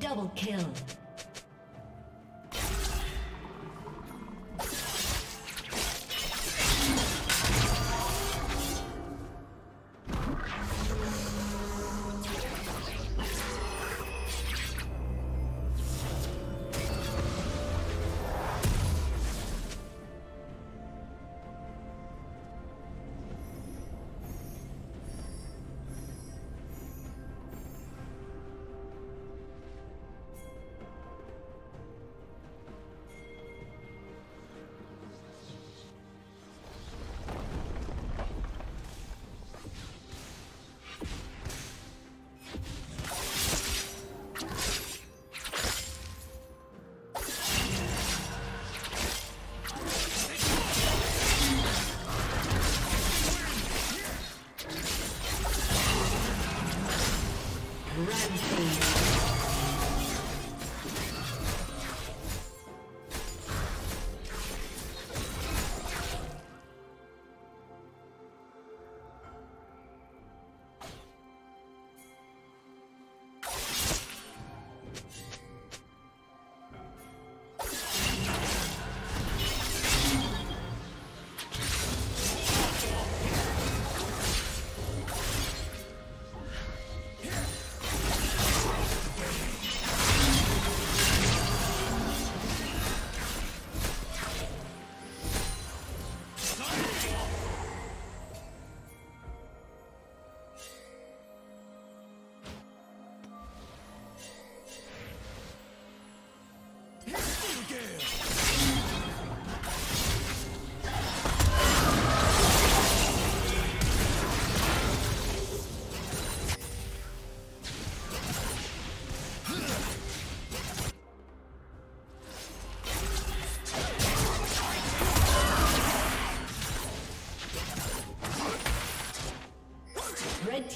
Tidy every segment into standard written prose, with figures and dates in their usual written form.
Double kill.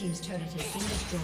team's turret has been destroyed.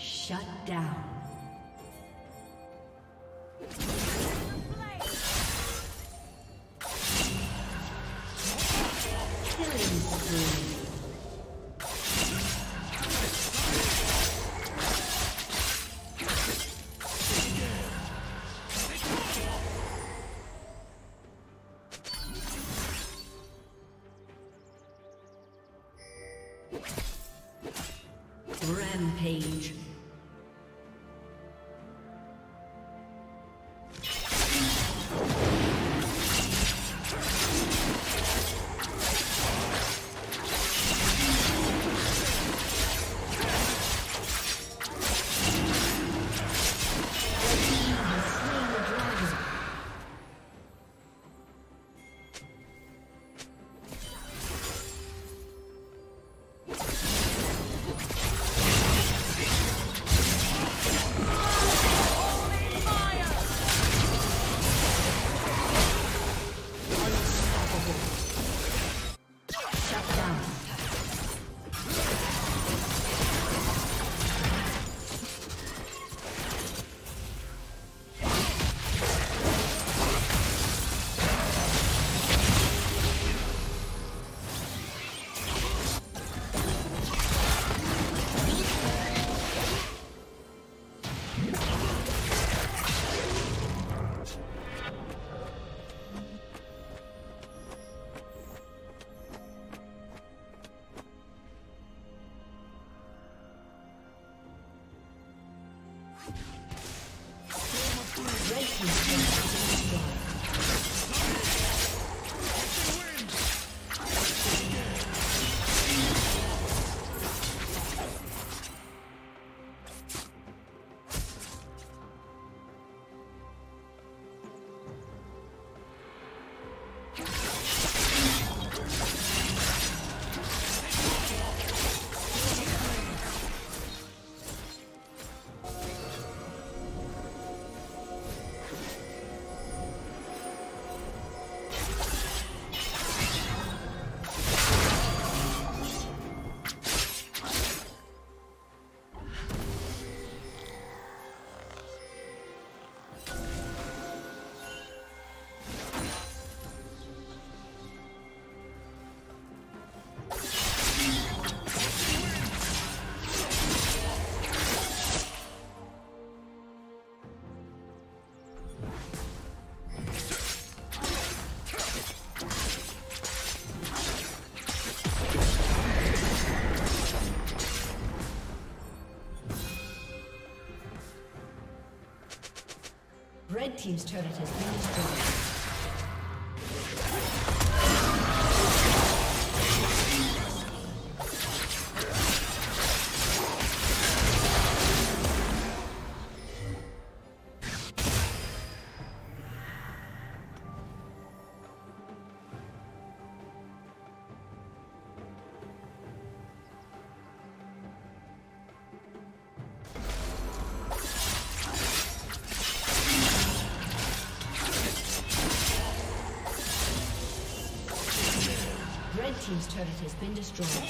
Shut down. Rampage. Red team's turret has been destroyed. Team's turret has been destroyed.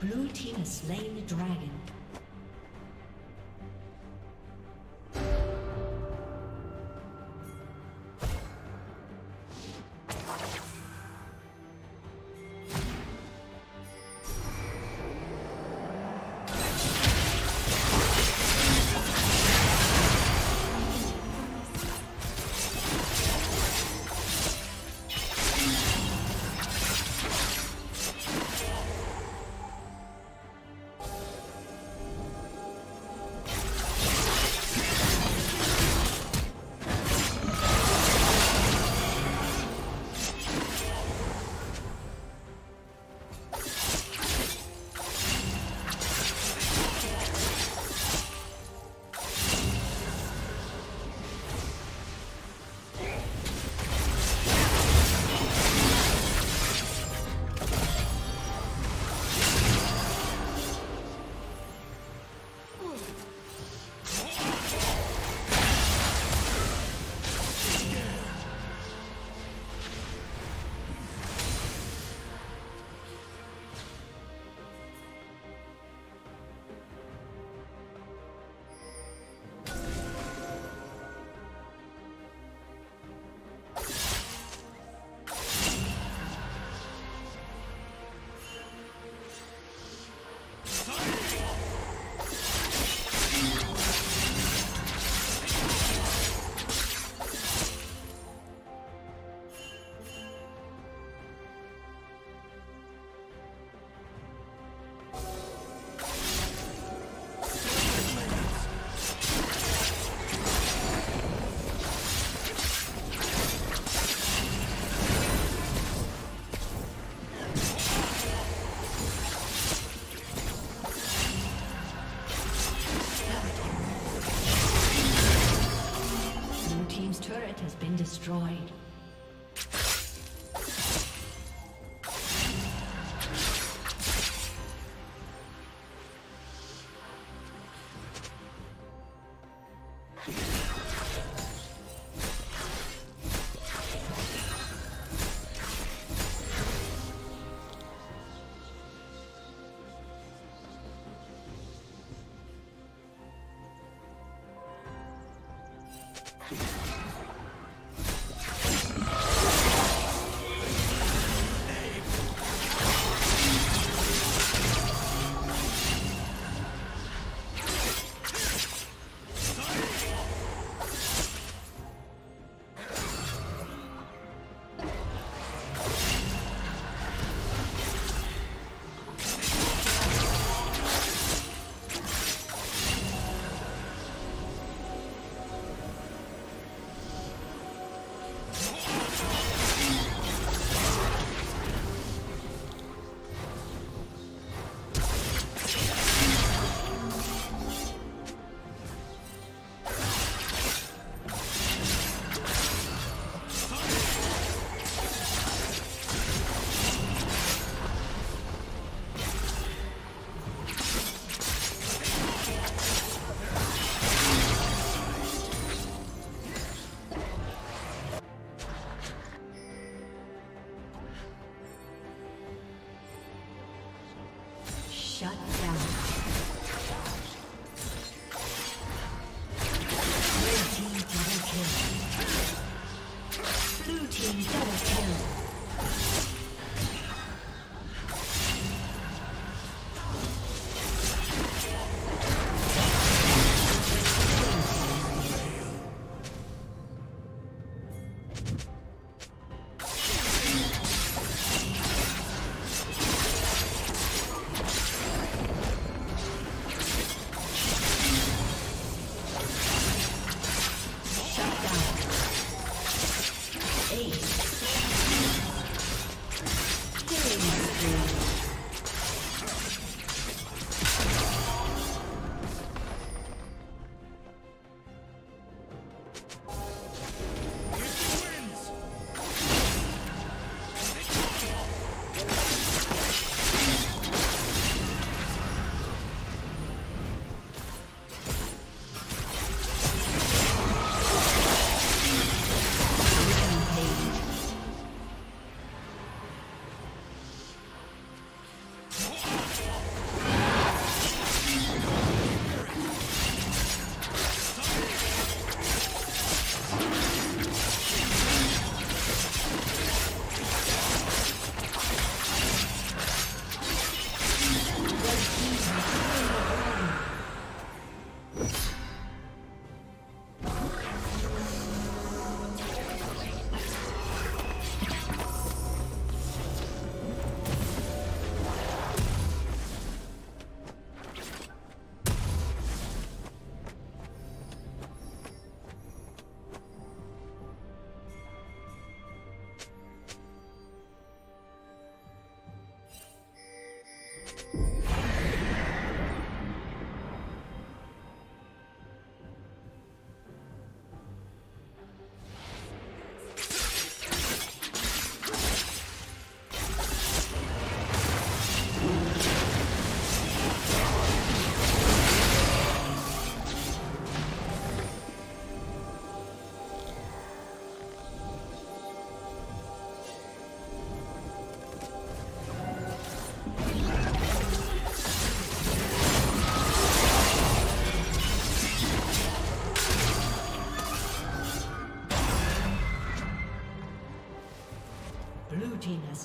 Blue team has slain the dragon. Shut down.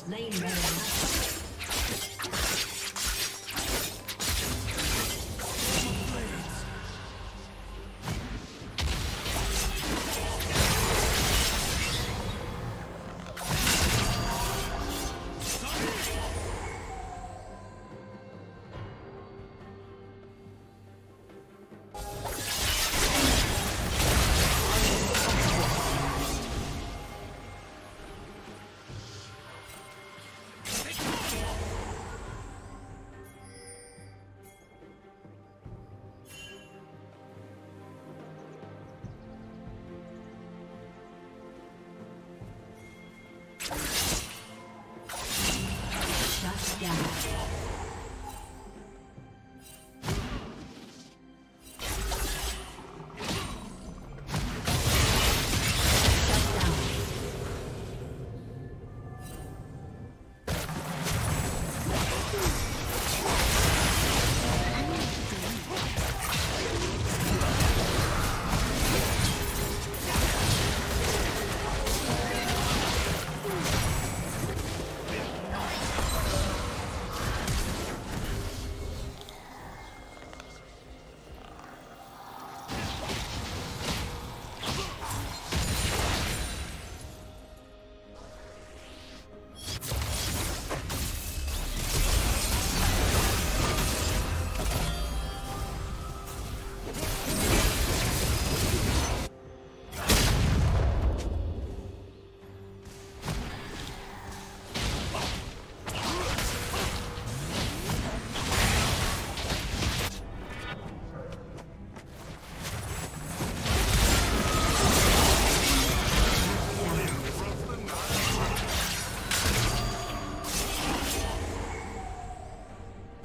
Lane man.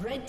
Red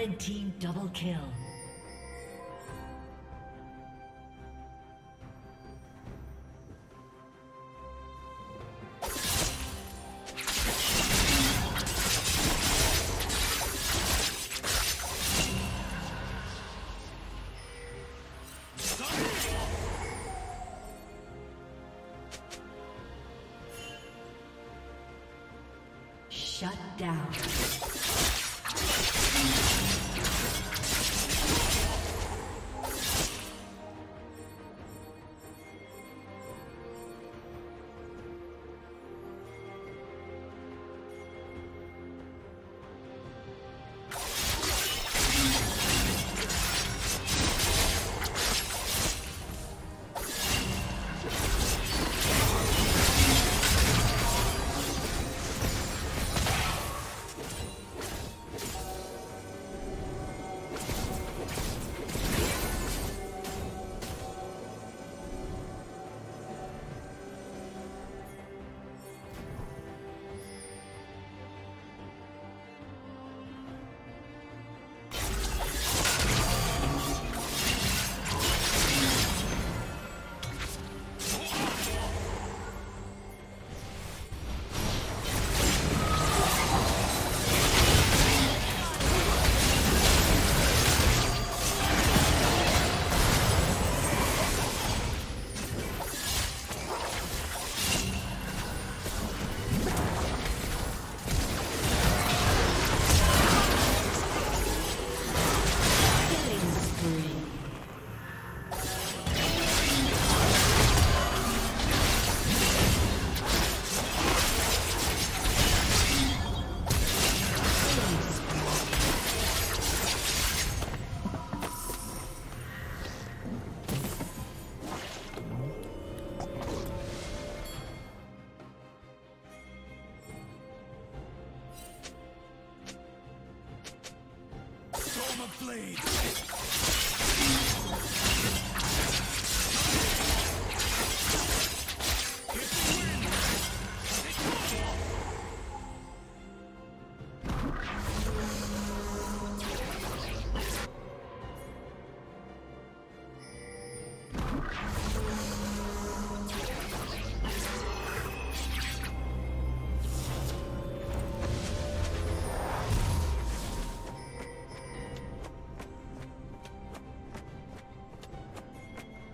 Red team double kill. Shut down.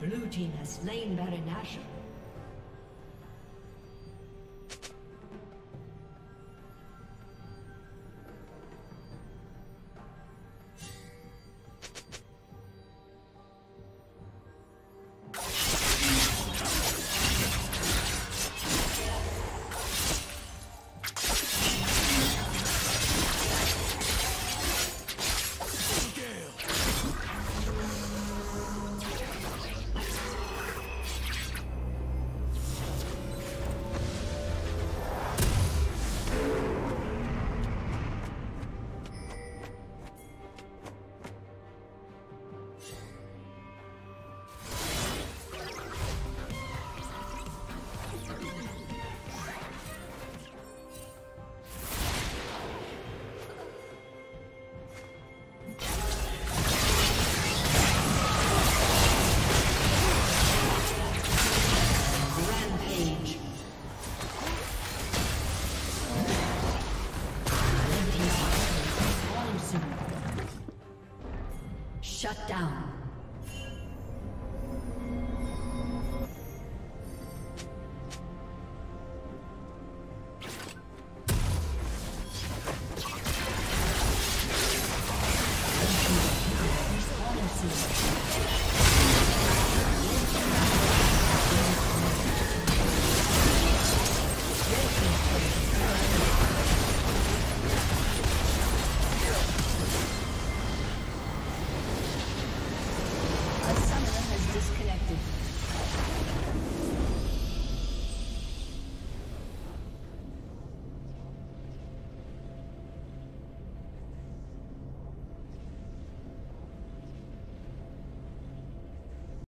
Blue team has slain Baron Nashor. Shut down.